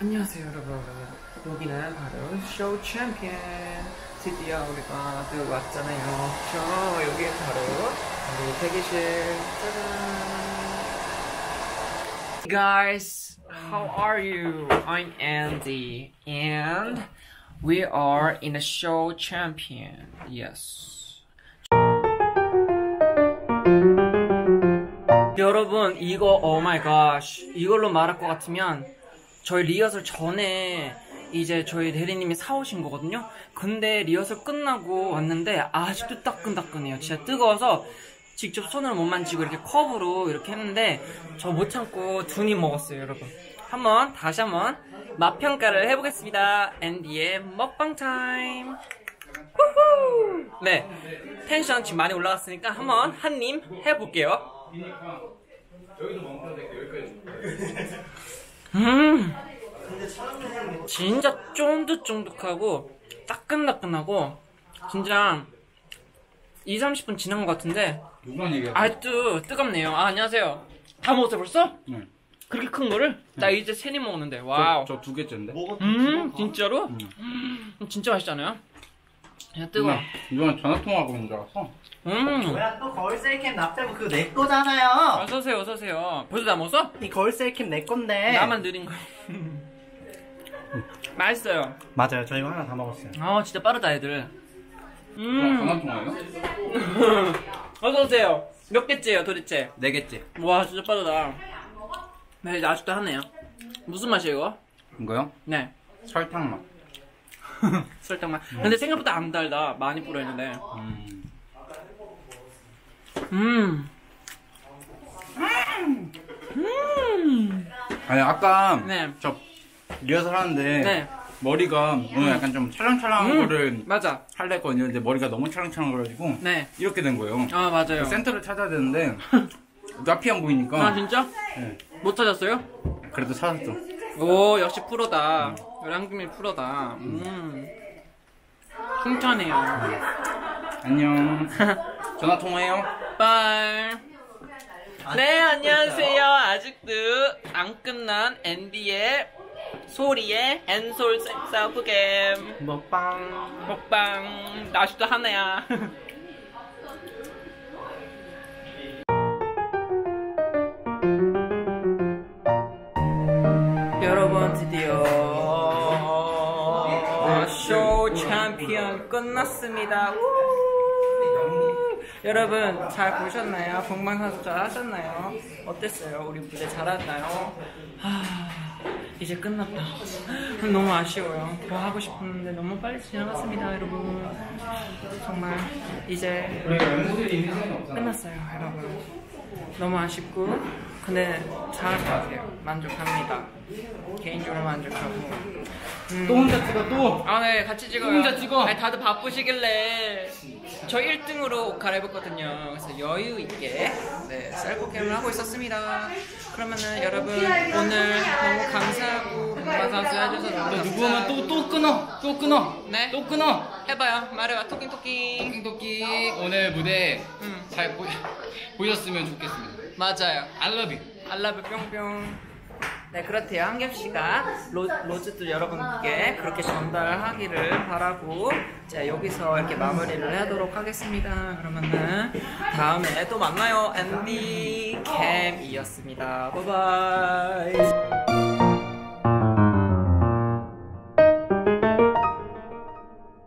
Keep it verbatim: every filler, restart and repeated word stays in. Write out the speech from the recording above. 안녕하세요 여러분, 여기는 바로 쇼 챔피언. 드디어 우리가 들어왔잖아요. 저 여기 바로 우리 대기실. 짜잔. Hey guys, how are you? I'm Andy and we are in a show champion. Yes. 여러분, 이거 오마이갓, 이걸로 말할 것 같으면 저희 리허설 전에 이제 저희 대리님이 사오신 거거든요. 근데 리허설 끝나고 왔는데 아직도 따끈따끈해요. 진짜 뜨거워서 직접 손으로 못 만지고 이렇게 컵으로 이렇게 했는데 저 못 참고 둔이 먹었어요. 여러분, 한번 다시 한번 맛평가를 해보겠습니다. 앤디의 먹방 타임. 후후. 네, 텐션 지금 많이 올라갔으니까 한번 한 입 해볼게요. 음, 진짜 쫀득쫀득하고 따끈따끈하고 진짜 이삼십 분 지난 것 같은데 아직도 뜨겁네요. 아, 안녕하세요. 다 먹었어요 벌써? 네. 그렇게 큰 거를? 네. 나 이제 세입 먹었는데. 와우. 저 두 개째인데. 음, 진짜로? 음. 음, 진짜 맛있잖아요. 야, 뜨거워. 이번에 전화통화하고 있는 줄 알았어. 음. 뭐야, 또 거울 셀캠 납땜 그거 내 거잖아요. 어서오세요, 어서오세요. 벌써 다 먹었어? 이 거울 셀캠 내 건데. 나만 느린 거야. 맛있어요. 맞아요, 저 이거 하나 다 먹었어요. 아, 진짜 빠르다, 애들. 음. 전화통화요? 어서오세요. 몇 개째예요, 도대체? 네 개째. 와, 진짜 빠르다. 네, 아직도 하네요. 무슨 맛이에요, 이거? 이거요? 네. 설탕 맛. 설탕만. 근데 생각보다 안 달다. 많이 뿌려있는데. 음. 음. 음. 음. 아니, 아까 네. 저 리허설 하는데 네. 머리가 오늘 약간 좀 찰랑찰랑한 음. 거를 맞아. 하려 했거든요. 근데 머리가 너무 찰랑찰랑해가지고 네. 이렇게 된 거예요. 아, 맞아요. 센터를 찾아야 되는데 앞이 안 보이니까. 아, 진짜? 네. 못 찾았어요? 그래도 찾았죠. 오, 역시 프로다. 음. 요랑김이 프로다. 음. 칭찬해요. 음. 안녕. 전화 통화해요. 빠이. 네, 안녕하세요. 아직도 안 끝난 앤디의 소리의 앤솔 사브겜 먹방. 먹방. 아직도 하나야. 여러분, 드디어 쇼 챔피언 끝났습니다. 우우. 여러분, 잘 보셨나요? 본방사수 잘 하셨나요? 어땠어요? 우리 무대 잘하나요? 아, 이제 끝났다. 너무 아쉬워요. 더 하고 싶었는데 너무 빨리 지나갔습니다. 여러분, 정말 이제 끝났어요. 여러분, 너무 아쉽고 근데 잘할 것 같아요. 만족합니다. 개인적으로 만족하고. 음. 또 혼자 찍어, 또? 아, 네, 같이 찍어요. 혼자 찍어? 아니, 다들 바쁘시길래. 저 일 등으로 옷 갈아입었거든요. 그래서 여유 있게 네, 셀프캠을 하고 있었습니다. 그러면은 여러분, 오늘 너무 감사하고 본방사수 해줘서 너무 감사합니다. 누구 하면 또, 또 끊어! 또 끊어! 네? 또 끊어! 해봐요. 말해봐. 토킹토킹. 토킹토킹. 오늘 무대 음. 잘 보, 보셨으면 좋겠습니다. 맞아요. I love you. I love you. 뿅뿅. 네, 그렇대요. 한겹씨가 로, 로즈들 여러분께 그렇게 전달하기를 바라고 자, 여기서 이렇게 마무리를 하도록 하겠습니다. 그러면은 다음에 또 만나요. 앤디 캠이었습니다. 바이바이.